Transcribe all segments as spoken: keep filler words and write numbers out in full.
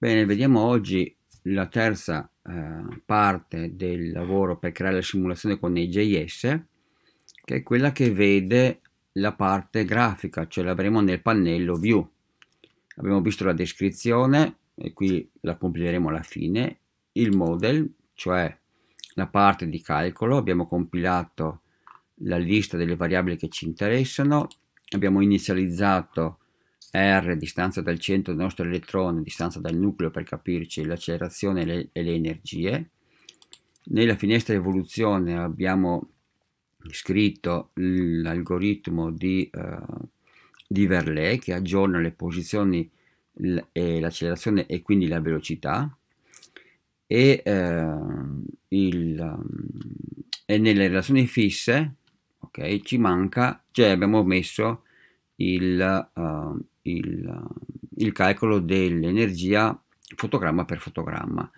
Bene, vediamo oggi la terza eh, parte del lavoro per creare la simulazione con E J S, che è quella che vede la parte grafica, cioè l'avremo nel pannello View. Abbiamo visto la descrizione, e qui la compilieremo alla fine, il model, cioè la parte di calcolo, abbiamo compilato la lista delle variabili che ci interessano, abbiamo inizializzato R, distanza dal centro del nostro elettrone, distanza dal nucleo per capirci, l'accelerazione e le, e le energie. Nella finestra evoluzione abbiamo scritto l'algoritmo di, uh, di Verlet, che aggiorna le posizioni e l'accelerazione e quindi la velocità, e, uh, il, um, e nelle relazioni fisse, ok, ci manca, cioè abbiamo messo il, uh, il, uh, il calcolo dell'energia fotogramma per fotogramma.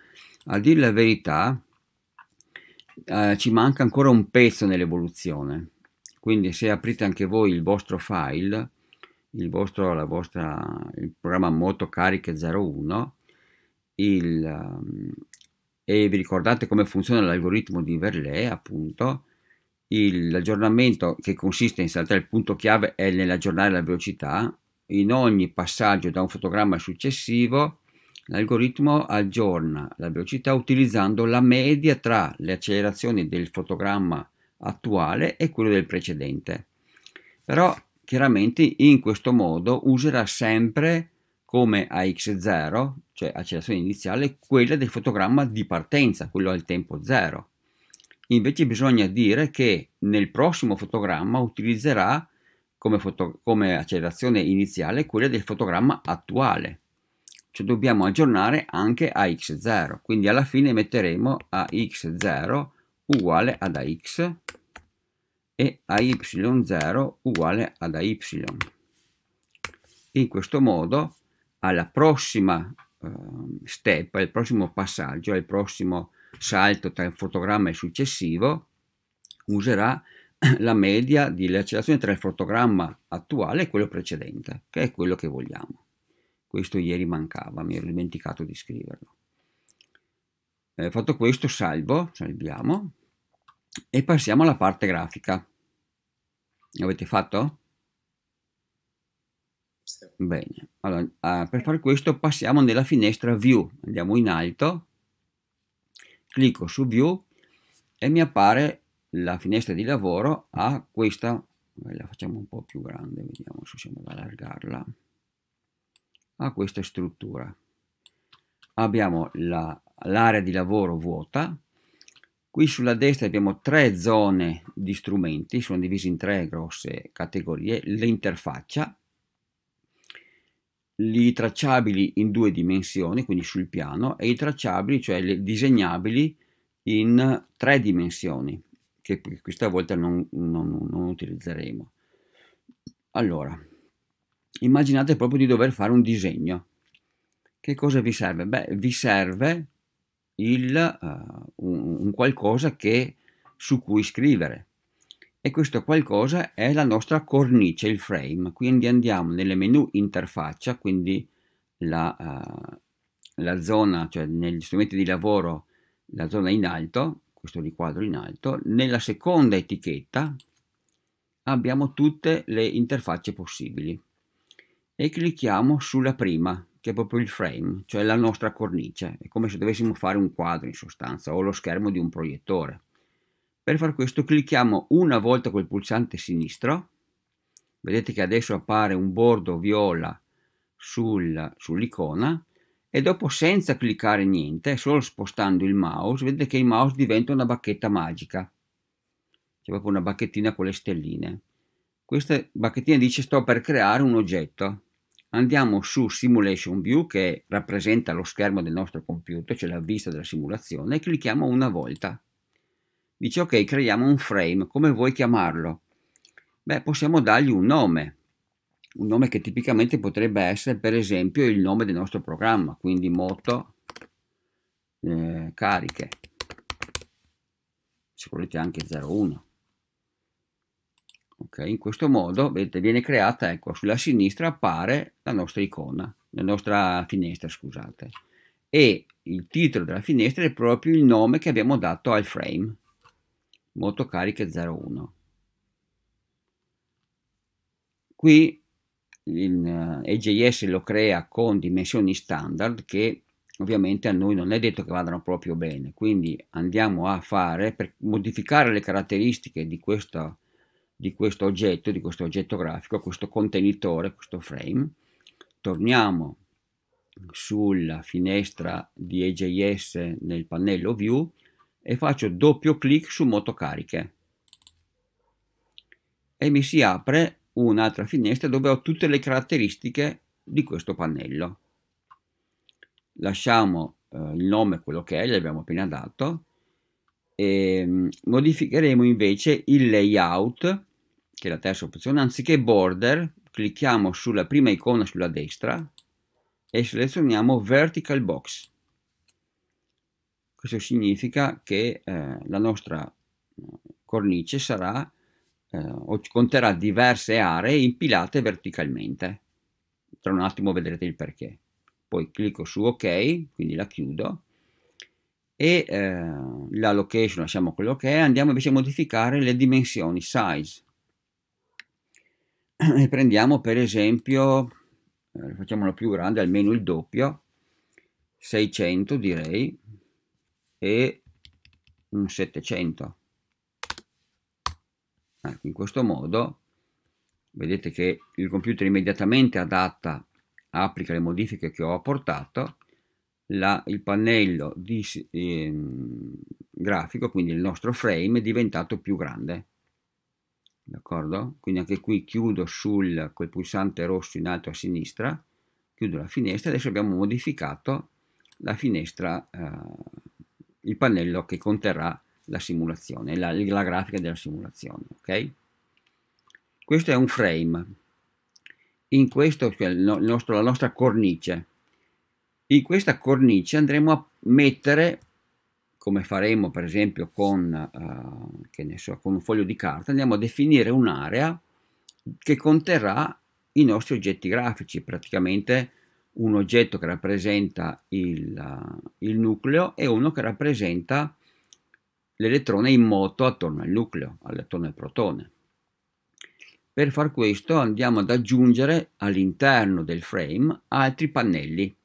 A dire la verità, uh, ci manca ancora un pezzo nell'evoluzione, quindi se aprite anche voi il vostro file, il vostro, la vostra, il programma Motocariche zero uno, il, um, e vi ricordate come funziona l'algoritmo di Verlet, appunto. L'aggiornamento, che consiste in saltare il punto chiave, è nell'aggiornare la velocità. In ogni passaggio da un fotogramma successivo l'algoritmo aggiorna la velocità utilizzando la media tra le accelerazioni del fotogramma attuale e quello del precedente, però chiaramente in questo modo userà sempre come a x zero, cioè accelerazione iniziale, quella del fotogramma di partenza, quello al tempo zero. Invece bisogna dire che nel prossimo fotogramma utilizzerà come, foto, come accelerazione iniziale quella del fotogramma attuale. Cioè dobbiamo aggiornare anche a x zero. Quindi alla fine metteremo a x zero uguale ad ax e a y zero uguale ad ay. In questo modo alla prossima uh, step, al prossimo passaggio, al prossimo salto tra il fotogramma e il successivo, userà la media dell'accelerazione tra il fotogramma attuale e quello precedente, che è quello che vogliamo. Questo ieri mancava, mi ero dimenticato di scriverlo. Eh, fatto questo, salvo, salviamo e passiamo alla parte grafica. L'avete fatto? Sì. Bene, allora, eh, per fare questo passiamo nella finestra View, andiamo in alto, clicco su View e mi appare la finestra di lavoro a questa, la facciamo un po' più grande, vediamo se riusciamo ad allargarla, a questa struttura. Abbiamo l'area di lavoro vuota, qui sulla destra abbiamo tre zone di strumenti, sono divisi in tre grosse categorie, l'interfaccia, i tracciabili in due dimensioni, quindi sul piano, e i tracciabili, cioè le disegnabili, in tre dimensioni, che questa volta non, non, non utilizzeremo. Allora, immaginate proprio di dover fare un disegno. Che cosa vi serve? Beh, vi serve il, uh, un, un qualcosa che, su cui scrivere. E questo qualcosa è la nostra cornice, il frame. Quindi andiamo nel menu interfaccia, quindi la, uh, la zona, cioè negli strumenti di lavoro, la zona in alto, questo riquadro in alto. Nella seconda etichetta abbiamo tutte le interfacce possibili e clicchiamo sulla prima, che è proprio il frame, cioè la nostra cornice. È come se dovessimo fare un quadro in sostanza, o lo schermo di un proiettore. Per far questo clicchiamo una volta col pulsante sinistro, vedete che adesso appare un bordo viola sul, sull'icona, e dopo, senza cliccare niente, solo spostando il mouse, vedete che il mouse diventa una bacchetta magica, c'è proprio una bacchettina con le stelline. Questa bacchettina dice sto per creare un oggetto. Andiamo su Simulation View, che rappresenta lo schermo del nostro computer, cioè la vista della simulazione, e clicchiamo una volta. Dice ok, creiamo un frame, come vuoi chiamarlo? Beh, possiamo dargli un nome, un nome che tipicamente potrebbe essere per esempio il nome del nostro programma, quindi moto eh, cariche, se volete anche zero uno. Ok, in questo modo vedete, viene creata, ecco, sulla sinistra appare la nostra icona, la nostra finestra, scusate. e il titolo della finestra è proprio il nome che abbiamo dato al frame, motocariche zero uno. Qui il E J S lo crea con dimensioni standard che ovviamente a noi non è detto che vadano proprio bene, quindi andiamo a fare, per modificare le caratteristiche di questo, di questo oggetto, di questo oggetto grafico, questo contenitore, questo frame, torniamo sulla finestra di E J S nel pannello View e faccio doppio clic su Motocariche e mi si apre un'altra finestra dove ho tutte le caratteristiche di questo pannello. Lasciamo eh, il nome quello che è, l'abbiamo appena dato, e modificheremo invece il layout, che è la terza opzione. Anziché border clicchiamo sulla prima icona sulla destra e selezioniamo vertical box. Questo significa che eh, la nostra cornice sarà eh, conterrà diverse aree impilate verticalmente. Tra un attimo vedrete il perché. Poi clicco su ok, quindi la chiudo, e eh, la location lasciamo quello che è. Andiamo invece a modificare le dimensioni, size, e prendiamo per esempio, eh, facciamolo più grande, almeno il doppio, seicento direi, e un settecento. Ecco, in questo modo vedete che il computer immediatamente adatta, applica le modifiche che ho apportato, la, il pannello di, eh, grafico, quindi il nostro frame, è diventato più grande. D'accordo? Quindi anche qui chiudo sul quel pulsante rosso in alto a sinistra, chiudo la finestra. Adesso abbiamo modificato la finestra, eh, il pannello che conterrà la simulazione, la, la grafica della simulazione. Ok? Questo è un frame. In questo, cioè il nostro, la nostra cornice, in questa cornice andremo a mettere, come faremo per esempio con, uh, che ne so, con un foglio di carta, andiamo a definire un'area che conterrà i nostri oggetti grafici, praticamente un oggetto che rappresenta il, uh, il nucleo e uno che rappresenta l'elettrone in moto attorno al nucleo, attorno al protone. Per far questo andiamo ad aggiungere all'interno del frame altri pannelli.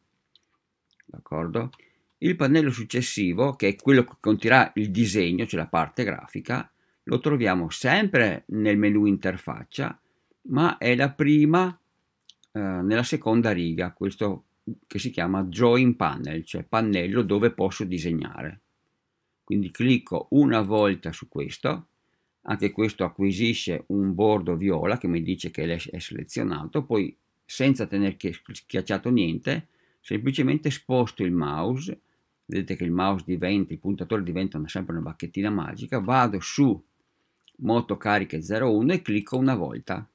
D'accordo? Il pannello successivo, che è quello che conterrà il disegno, cioè la parte grafica, lo troviamo sempre nel menu interfaccia, ma è la prima, eh, nella seconda riga, questo che si chiama Drawing Panel, cioè pannello dove posso disegnare. Quindi clicco una volta su questo. Anche questo acquisisce un bordo viola che mi dice che è selezionato, poi senza tener schiacciato niente, semplicemente sposto il mouse, vedete che il mouse diventa, il puntatore diventa una, sempre una bacchettina magica, vado su Motocariche zero uno e clicco una volta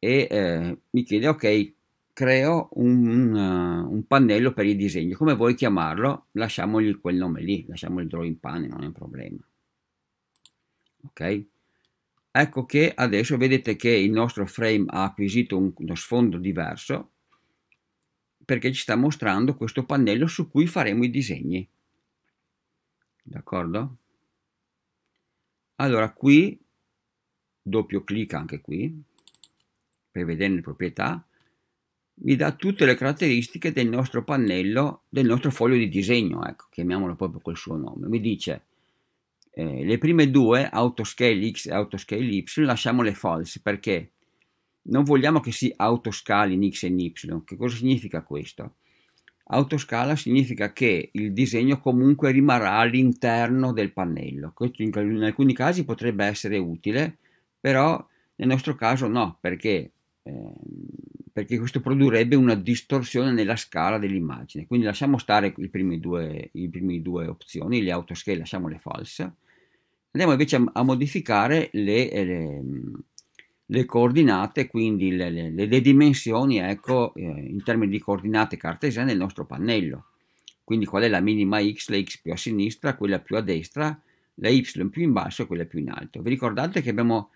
e eh, mi chiede ok, creo un, uh, un pannello per il disegno, come vuoi chiamarlo, lasciamogli quel nome lì, lasciamo il drawing panel, non è un problema. Ok, ecco che adesso vedete che il nostro frame ha acquisito un, uno sfondo diverso perché ci sta mostrando questo pannello su cui faremo i disegni. D'accordo? Allora qui doppio clic anche qui per vedere le proprietà, mi dà tutte le caratteristiche del nostro pannello, del nostro foglio di disegno, ecco, chiamiamolo proprio col suo nome. Mi dice Eh, le prime due, Autoscale X e Autoscale Y, lasciamole false perché non vogliamo che si autoscali in X e in Y. Che cosa significa questo? Autoscala significa che il disegno comunque rimarrà all'interno del pannello. Questo in, in alcuni casi potrebbe essere utile, però nel nostro caso no, perché, eh, perché questo produrrebbe una distorsione nella scala dell'immagine. Quindi lasciamo stare i primi due, i primi due opzioni, le autoscale lasciamole false. Andiamo invece a, a modificare le, le, le coordinate, quindi le, le, le dimensioni, ecco, eh, in termini di coordinate cartesiane del nostro pannello. Quindi qual è la minima x, la x più a sinistra, quella più a destra, la y più in basso e quella più in alto. Vi ricordate che abbiamo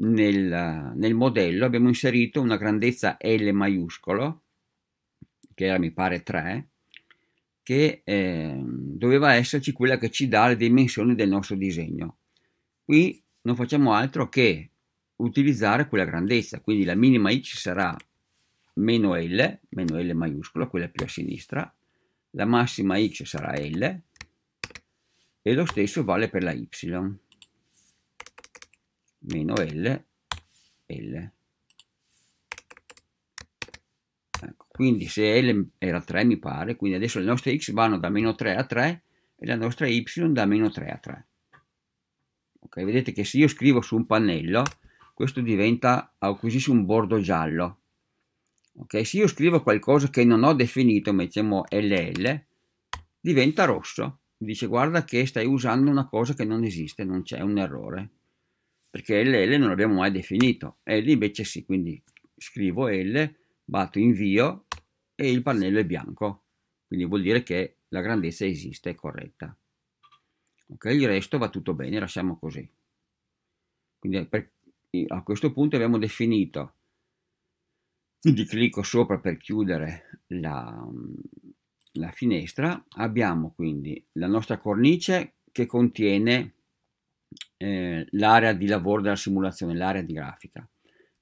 Nel, nel modello abbiamo inserito una grandezza L maiuscolo che era mi pare tre, che eh, doveva esserci quella che ci dà le dimensioni del nostro disegno. Qui non facciamo altro che utilizzare quella grandezza, quindi la minima x sarà meno L, meno L maiuscola, quella più a sinistra, la massima x sarà L, e lo stesso vale per la y, meno L, L. Ecco, quindi se L era tre mi pare, quindi adesso le nostre x vanno da meno tre a tre e la nostra y da meno tre a tre. Ok, vedete che se io scrivo su un pannello, questo diventa acquisisce un bordo giallo. Ok, se io scrivo qualcosa che non ho definito, mettiamo L L, diventa rosso. Dice guarda che stai usando una cosa che non esiste, non c'è un errore. Perché L L non l'abbiamo mai definito, L invece sì, quindi scrivo L, batto invio e il pannello è bianco, quindi vuol dire che la grandezza esiste, è corretta. Ok, il resto va tutto bene, lasciamo così. Quindi per, a questo punto abbiamo definito, quindi clicco sopra per chiudere la, la finestra, abbiamo quindi la nostra cornice che contiene Eh, l'area di lavoro della simulazione, l'area di grafica.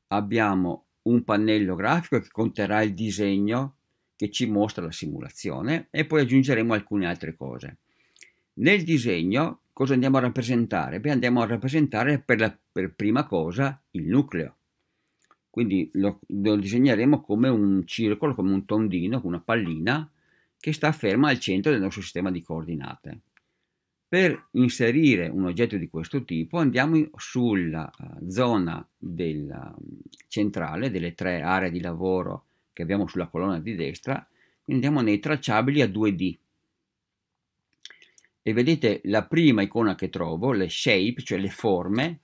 Abbiamo un pannello grafico che conterrà il disegno che ci mostra la simulazione e poi aggiungeremo alcune altre cose. Nel disegno cosa andiamo a rappresentare? Beh, andiamo a rappresentare per, la, per prima cosa il nucleo, quindi lo, lo disegneremo come un circolo, come un tondino, una pallina che sta ferma al centro del nostro sistema di coordinate. Per inserire un oggetto di questo tipo andiamo sulla zona del centrale delle tre aree di lavoro che abbiamo sulla colonna di destra, andiamo nei tracciabili a due D e vedete la prima icona che trovo, le shape, cioè le forme,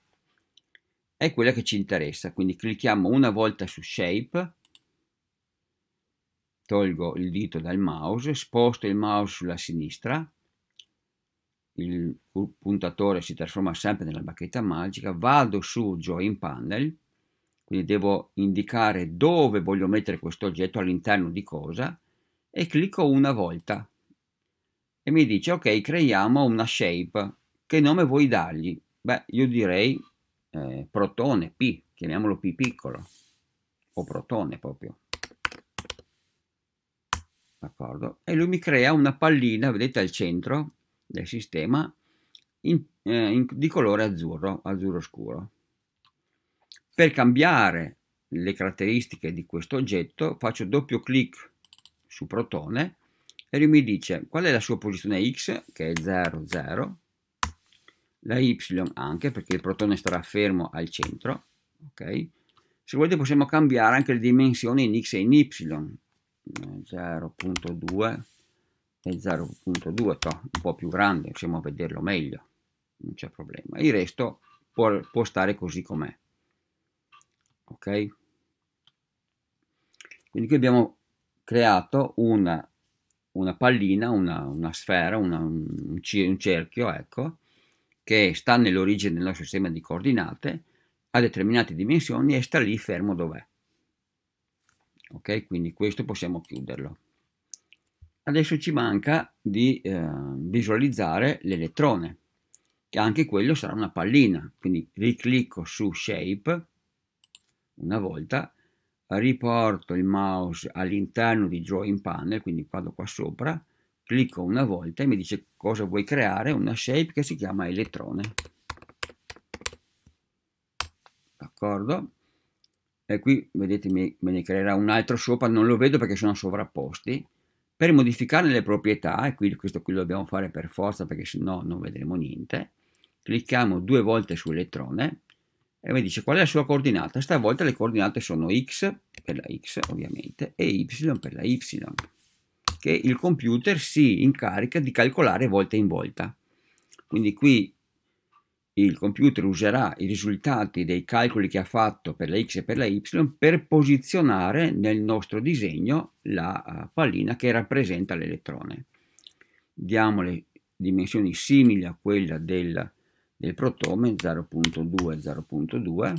è quella che ci interessa, quindi clicchiamo una volta su shape, tolgo il dito dal mouse, sposto il mouse sulla sinistra, il puntatore si trasforma sempre nella bacchetta magica, vado su Join Panel, quindi devo indicare dove voglio mettere questo oggetto, all'interno di cosa, e clicco una volta e mi dice ok, creiamo una shape, che nome vuoi dargli? Beh, io direi eh, protone P, chiamiamolo P piccolo o protone proprio, d'accordo? E lui mi crea una pallina, vedete, al centro del sistema in, eh, in, di colore azzurro, azzurro scuro. Per cambiare le caratteristiche di questo oggetto faccio doppio clic su protone e lui mi dice qual è la sua posizione X, che è zero zero, la Y anche, perché il protone starà fermo al centro. Ok, se volete possiamo cambiare anche le dimensioni in X e in Y, zero punto due e zero punto due, un po' più grande, possiamo vederlo meglio, non c'è problema, il resto può, può stare così com'è. Ok, quindi qui abbiamo creato una, una pallina, una, una sfera, una, un, un cerchio, ecco, che sta nell'origine del nostro sistema di coordinate, ha determinate dimensioni e sta lì fermo dov'è. Ok, quindi questo possiamo chiuderlo. Adesso ci manca di eh, visualizzare l'elettrone, che anche quello sarà una pallina, quindi riclicco su Shape una volta, riporto il mouse all'interno di Drawing Panel, quindi vado qua sopra, clicco una volta e mi dice cosa vuoi creare, una Shape che si chiama elettrone. D'accordo? E qui vedete me ne creerà un altro sopra, non lo vedo perché sono sovrapposti. Per modificare le proprietà, e qui questo qui lo dobbiamo fare per forza perché sennò non vedremo niente, clicchiamo due volte su elettrone e mi dice qual è la sua coordinata. Stavolta le coordinate sono x per la x ovviamente e y per la y, che il computer si incarica di calcolare volta in volta. Quindi qui il computer userà i risultati dei calcoli che ha fatto per la X e per la Y per posizionare nel nostro disegno la pallina che rappresenta l'elettrone. Diamo le dimensioni simili a quella del, del protone, zero punto due, zero punto due,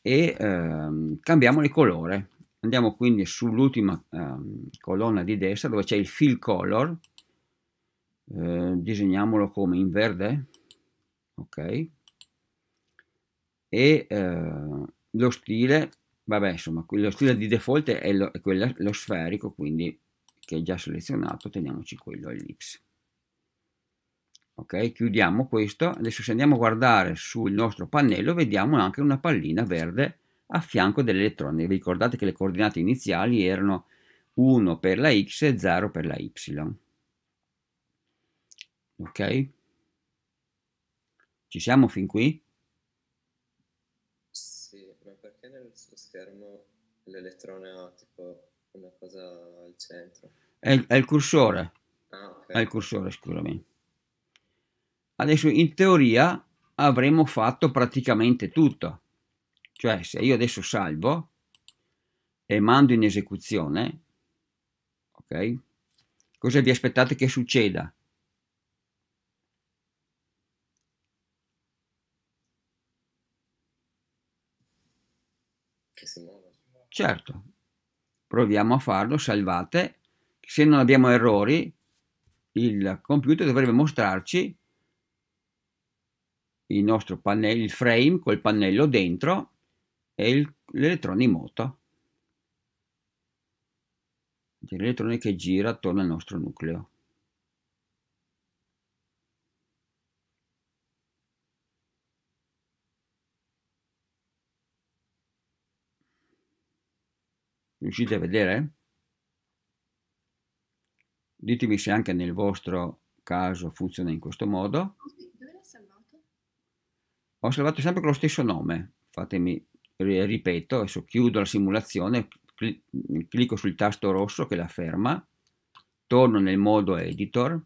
e ehm, cambiamo il colore. Andiamo quindi sull'ultima eh, colonna di destra dove c'è il fill color, eh, disegniamolo come in verde, ok, e eh, lo stile, vabbè, insomma lo stile di default è lo, è quello, lo sferico, quindi che è già selezionato, teniamoci quello ellipse. Ok, chiudiamo questo. Adesso se andiamo a guardare sul nostro pannello vediamo anche una pallina verde a fianco dell'elettrone. Vi ricordate che le coordinate iniziali erano uno per la x e zero per la y. Ok? Ci siamo fin qui? Sì, ma perché nel suo schermo l'elettrone ha tipo una cosa al centro? È il, è il cursore. Ah, okay. È il cursore, scusami. Adesso in teoria avremo fatto praticamente tutto, cioè se io adesso salvo e mando in esecuzione, ok, cosa vi aspettate che succeda? Che si muove. Certo, proviamo a farlo, salvate, se non abbiamo errori il computer dovrebbe mostrarci il nostro pannello, il frame col pannello dentro e l'elettrone in moto, l'elettrone che gira attorno al nostro nucleo. Riuscite a vedere? Ditemi se anche nel vostro caso funziona in questo modo. Ho salvato sempre con lo stesso nome, fatemi, ripeto, adesso chiudo la simulazione, cl- clicco sul tasto rosso che la ferma, torno nel modo editor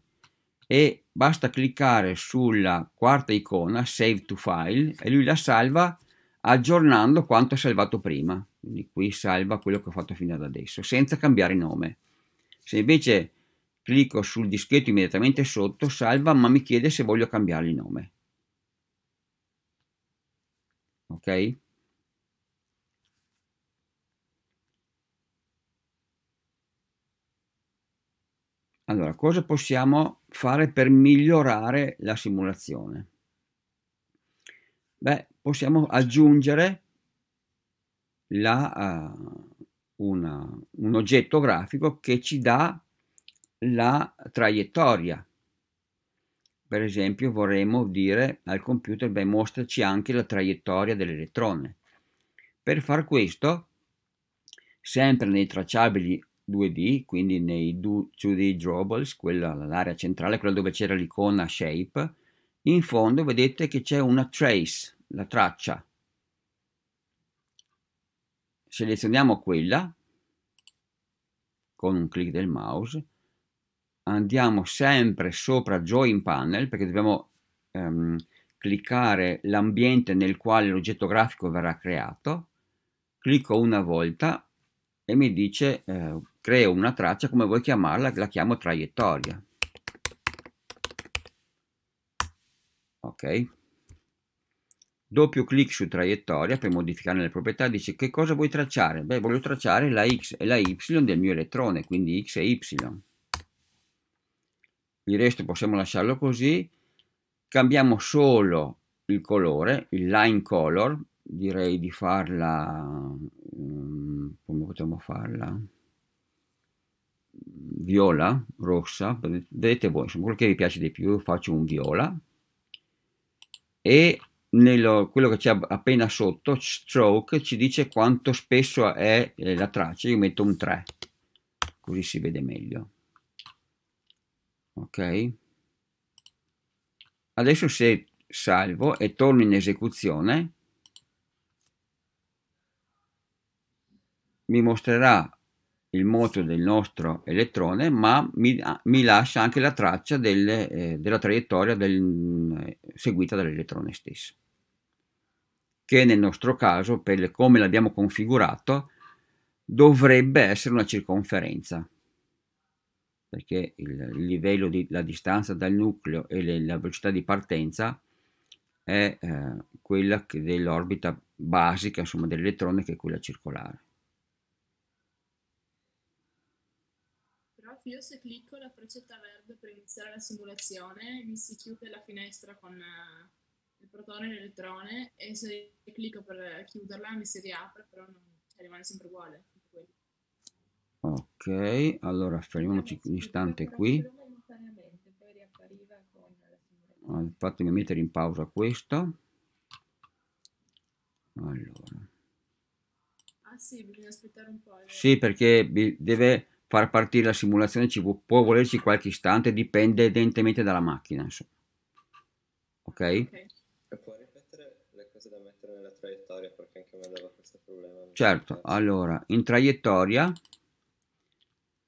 e basta cliccare sulla quarta icona, save to file, e lui la salva aggiornando quanto ha salvato prima, quindi qui salva quello che ho fatto fino ad adesso, senza cambiare nome. Se invece clicco sul dischetto immediatamente sotto, salva, ma mi chiede se voglio cambiare il nome. Ok? Allora, cosa possiamo fare per migliorare la simulazione? Beh, possiamo aggiungere la, uh, una, un oggetto grafico che ci dà la traiettoria. Per esempio vorremmo dire al computer, beh, mostraci anche la traiettoria dell'elettrone. Per far questo, sempre nei tracciabili due D, quindi nei due D drawables, quella l'area centrale, quella dove c'era l'icona shape, in fondo vedete che c'è una trace, la traccia. Selezioniamo quella con un clic del mouse. Andiamo sempre sopra Join Panel perché dobbiamo ehm, cliccare l'ambiente nel quale l'oggetto grafico verrà creato. Clicco una volta e mi dice eh, creo una traccia, come vuoi chiamarla, la chiamo traiettoria. Ok. Doppio clic su traiettoria per modificare le proprietà, dice che cosa vuoi tracciare? Beh, voglio tracciare la X e la Y del mio elettrone, quindi X e Y. Il resto possiamo lasciarlo così, cambiamo solo il colore, il line color, direi di farla, um, come potremmo farla, viola, rossa, vedete voi, insomma, quello che vi piace di più, faccio un viola, e nello, quello che c'è appena sotto, stroke, ci dice quanto spesso è la traccia, io metto un tre, così si vede meglio. Ok, adesso se salvo e torno in esecuzione mi mostrerà il moto del nostro elettrone, ma mi, mi lascia anche la traccia delle, eh, della traiettoria del, eh, seguita dall'elettrone stesso, che nel nostro caso, per le, come l'abbiamo configurato, dovrebbe essere una circonferenza, perché il livello di la distanza dal nucleo e le, la velocità di partenza è eh, quella dell'orbita basica, insomma, dell'elettrone, che è quella circolare. io se clicco la freccetta verde per iniziare la simulazione mi si chiude la finestra con il protone e l'elettrone, e se clicco per chiuderla mi si riapre, però non, rimane sempre uguale. Ok, allora fermiamoci un istante qui. Fatemi mettere in pausa questa. Allora. Ah sì, bisogna aspettare un po'. Sì, perché deve far partire la simulazione, ci può volerci qualche istante, dipende evidentemente dalla macchina. Insomma. Ok? Okay. E puoi ripetere le cose da mettere nella traiettoria, perché anche a me dava questo problema. Certo, allora, in traiettoria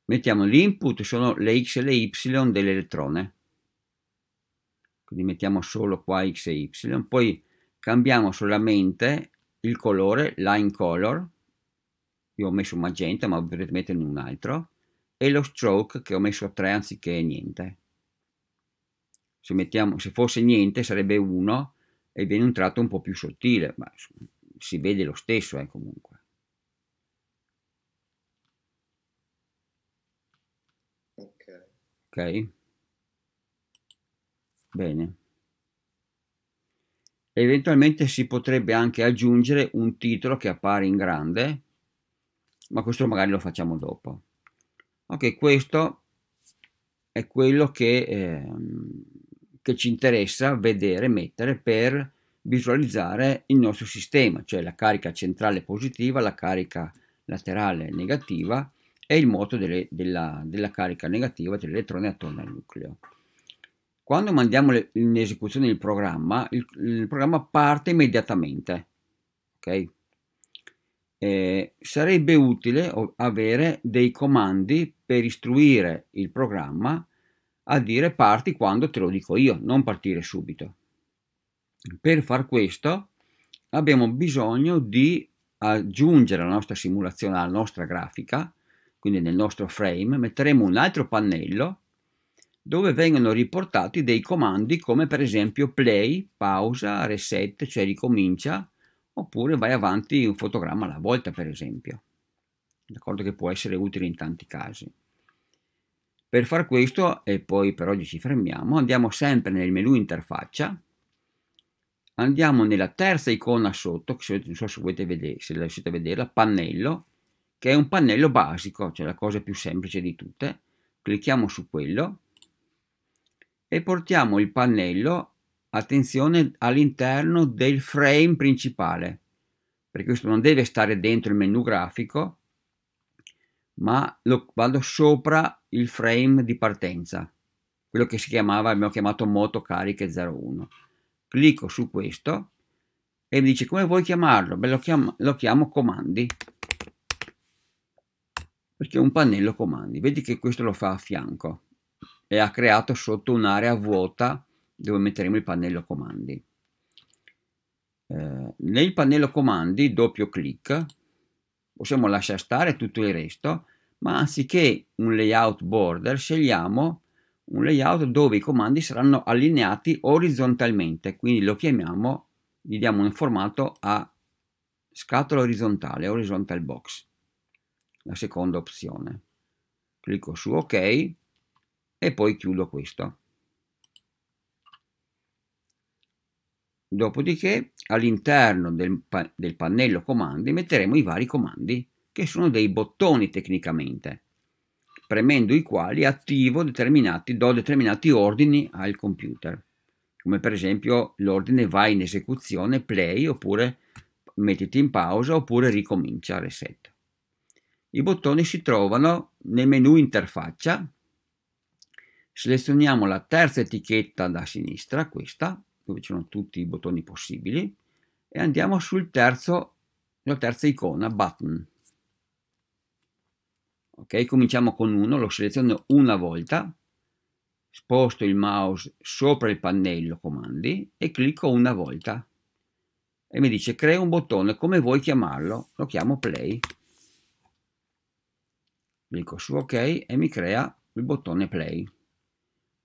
mettiamo l'input, sono le x e le y dell'elettrone. Quindi mettiamo solo qua x e y, poi cambiamo solamente il colore, line color, io ho messo magenta ma potete metterne un altro, e lo stroke che ho messo a tre anziché niente. Se, mettiamo, se fosse niente sarebbe uno e viene un tratto un po' più sottile, ma si vede lo stesso eh, comunque. Ok. Ok. Bene, eventualmente si potrebbe anche aggiungere un titolo che appare in grande, ma questo magari lo facciamo dopo. Ok, questo è quello che, eh, che ci interessa vedere, mettere per visualizzare il nostro sistema, cioè la carica centrale positiva, la carica laterale negativa e il moto delle, della, della carica negativa dell'elettrone attorno al nucleo. Quando mandiamo le, in esecuzione il programma, il, il programma parte immediatamente. Okay? Eh, sarebbe utile avere dei comandi per istruire il programma a dire parti quando te lo dico io, non partire subito. Per far questo abbiamo bisogno di aggiungere alla nostra simulazione, alla nostra grafica, quindi nel nostro frame, metteremo un altro pannello dove vengono riportati dei comandi come per esempio play, pausa, reset, cioè ricomincia, oppure vai avanti un fotogramma alla volta per esempio. D'accordo, che può essere utile in tanti casi. Per far questo, e poi per oggi ci fermiamo, andiamo sempre nel menu interfaccia, andiamo nella terza icona sotto, che non so se volete vedere, se riuscite a vederla, pannello, che è un pannello basico, cioè la cosa più semplice di tutte. Clicchiamo su quello e portiamo il pannello, attenzione, all'interno del frame principale, perché questo non deve stare dentro il menu grafico, ma lo vado sopra il frame di partenza, quello che si chiamava, abbiamo chiamato moto cariche zero uno. Clicco su questo e mi dice come vuoi chiamarlo? Beh, lo chiamo, lo chiamo comandi, perché è un pannello comandi. Vedi che questo lo fa a fianco e ha creato sotto un'area vuota dove metteremo il pannello comandi. Eh, nel pannello comandi doppio clic, possiamo lasciare stare tutto il resto, ma anziché un layout border scegliamo un layout dove i comandi saranno allineati orizzontalmente, quindi lo chiamiamo, gli diamo un formato a scatola orizzontale, horizontal box, la seconda opzione. Clicco su ok e poi chiudo questo. Dopodiché all'interno del, pa del pannello comandi metteremo i vari comandi, che sono dei bottoni tecnicamente, premendo i quali attivo determinati, do determinati ordini al computer, come per esempio l'ordine vai in esecuzione, play, oppure mettiti in pausa, oppure ricomincia, reset. I bottoni si trovano nel menu interfaccia. Selezioniamo la terza etichetta da sinistra, questa, dove ci sono tutti i bottoni possibili, e andiamo sul terzo, la terza icona, button. Ok, cominciamo con uno, lo seleziono una volta, sposto il mouse sopra il pannello comandi e clicco una volta. E mi dice crea un bottone, come vuoi chiamarlo? Lo chiamo play. Clicco su ok e mi crea il bottone play.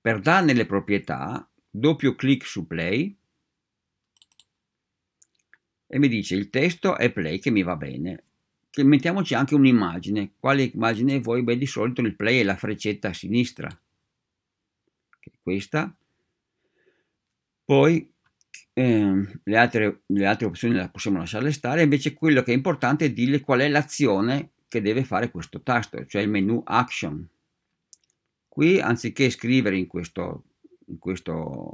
Per darne le proprietà, doppio clic su play e mi dice il testo è play, che mi va bene. che mettiamoci anche un'immagine. Quale immagine vuoi? Beh, di solito il play è la freccetta a sinistra, che è questa. Poi eh, le, altre, le altre opzioni la possiamo lasciarle stare, invece quello che è importante è dirle qual è l'azione che deve fare questo tasto, cioè il menu action. Qui anziché scrivere in questo, in questo,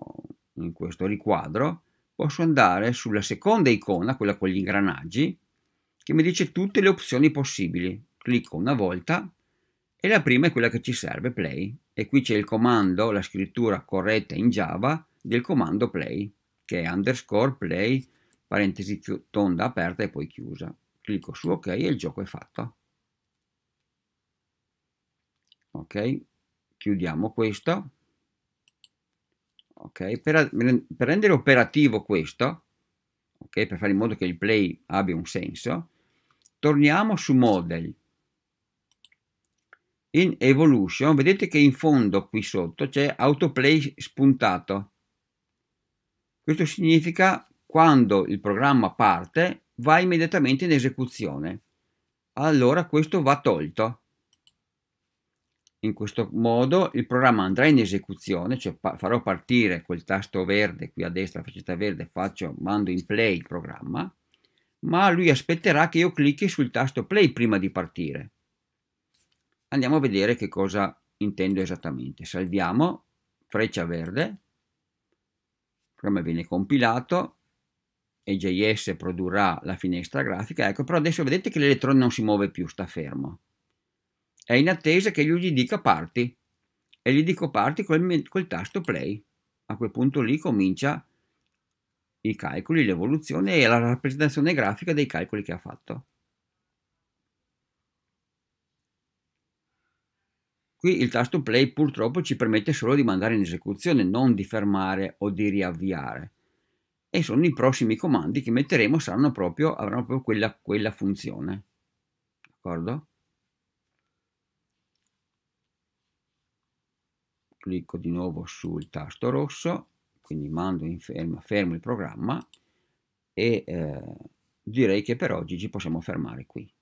in questo riquadro, posso andare sulla seconda icona, quella con gli ingranaggi, che mi dice tutte le opzioni possibili. Clicco una volta e la prima è quella che ci serve, play, e qui c'è il comando, la scrittura corretta in Java del comando play, che è underscore play, parentesi tonda aperta e poi chiusa. Clicco su ok e il gioco è fatto. Ok, chiudiamo questo. Okay, per, per rendere operativo questo, okay, per fare in modo che il play abbia un senso, torniamo su Model, in Evolution, vedete che in fondo qui sotto c'è Autoplay spuntato. Questo significa quando il programma parte va immediatamente in esecuzione, allora questo va tolto. In questo modo il programma andrà in esecuzione, cioè pa- farò partire quel tasto verde qui a destra, freccetta verde, faccio, mando in play il programma, ma lui aspetterà che io clicchi sul tasto play prima di partire. Andiamo a vedere che cosa intendo esattamente. Salviamo, freccia verde, il programma viene compilato, E J S produrrà la finestra grafica, ecco, però adesso vedete che l'elettrone non si muove più, sta fermo. È in attesa che io gli dica parti, e gli dico parti col, col tasto play. A quel punto lì comincia i calcoli, l'evoluzione e la rappresentazione grafica dei calcoli che ha fatto. Qui il tasto play purtroppo ci permette solo di mandare in esecuzione, non di fermare o di riavviare, e sono i prossimi comandi che metteremo, saranno proprio, avranno proprio quella, quella funzione, d'accordo? Clicco di nuovo sul tasto rosso, quindi mando in ferma, fermo il programma e eh, direi che per oggi ci possiamo fermare qui.